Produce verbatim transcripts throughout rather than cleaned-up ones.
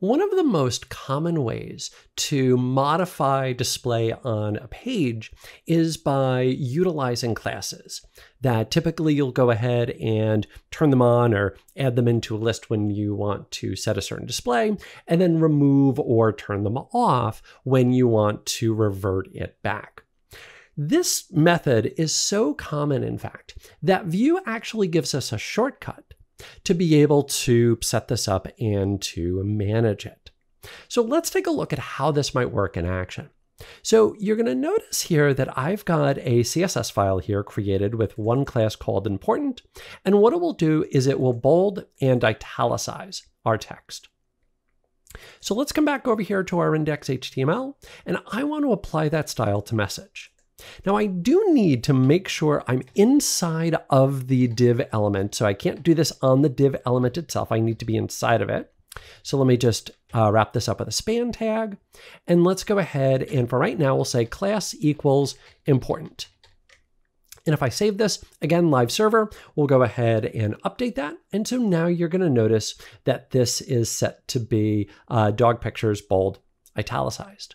One of the most common ways to modify display on a page is by utilizing classes that typically you'll go ahead and turn them on or add them into a list when you want to set a certain display, and then remove or turn them off when you want to revert it back. This method is so common, in fact, that Vue actually gives us a shortcut to be able to set this up and to manage it. So let's take a look at how this might work in action. So you're going to notice here that I've got a C S S file here created with one class called important, and what it will do is it will bold and italicize our text. So let's come back over here to our index dot H T M L, and I want to apply that style to message. Now I do need to make sure I'm inside of the div element, so I can't do this on the div element itself. I need to be inside of it. So let me just uh, wrap this up with a span tag, and let's go ahead and for right now we'll say class equals important. And if I save this, again, live server, we'll go ahead and update that. And so now you're going to notice that this is set to be uh, dog pictures bold italicized.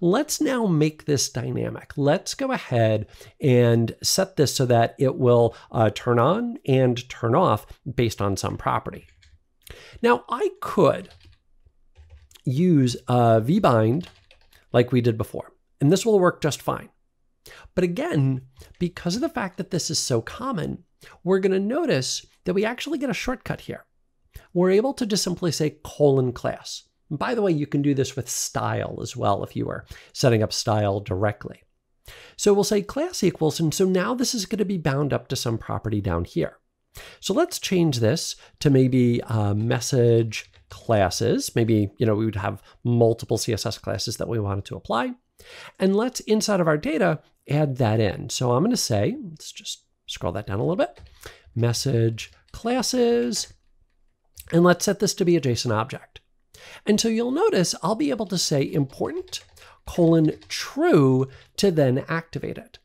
Let's now make this dynamic. Let's go ahead and set this so that it will uh, turn on and turn off based on some property. Now I could use uh, vbind like we did before, and this will work just fine. But again, because of the fact that this is so common, we're going to notice that we actually get a shortcut here. We're able to just simply say colon class. By the way, you can do this with style as well if you are setting up style directly. So we'll say class equals, and so now this is going to be bound up to some property down here. So let's change this to maybe uh, message classes. Maybe, you know, we would have multiple C S S classes that we wanted to apply. And let's, inside of our data, add that in. So I'm going to say, let's just scroll that down a little bit, message classes, and let's set this to be a JSON object. And so you'll notice I'll be able to say important colon true to then activate it.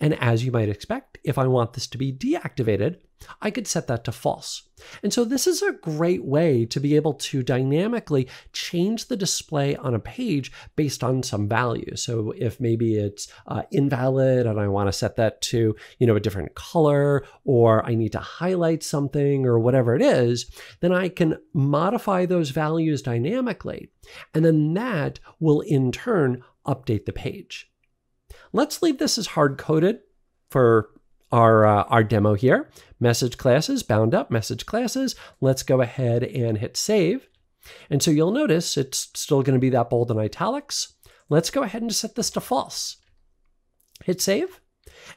And as you might expect, if I want this to be deactivated, I could set that to false. And so this is a great way to be able to dynamically change the display on a page based on some value. So if maybe it's uh, invalid and I want to set that to, you know, a different color, or I need to highlight something or whatever it is, then I can modify those values dynamically. And then that will in turn update the page. Let's leave this as hard-coded for our, uh, our demo here. Message classes, bound up, message classes. Let's go ahead and hit save. And so you'll notice it's still going to be that bold and italics. Let's go ahead and set this to false. Hit save.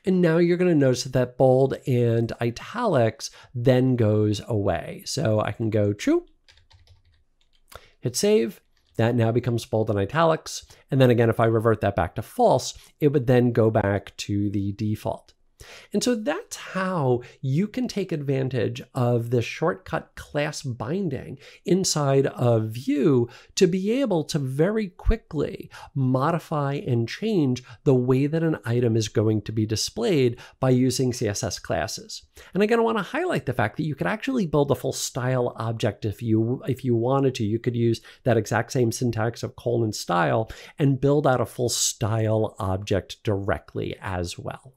And now you're going to notice that that bold and italics then goes away. So I can go true, hit save. That now becomes bold and italics. And then again, if I revert that back to false, it would then go back to the default. And so that's how you can take advantage of the shortcut class binding inside of Vue to be able to very quickly modify and change the way that an item is going to be displayed by using C S S classes. And again, I want to highlight the fact that you could actually build a full style object if you, if you wanted to. You could use that exact same syntax of colon style and build out a full style object directly as well.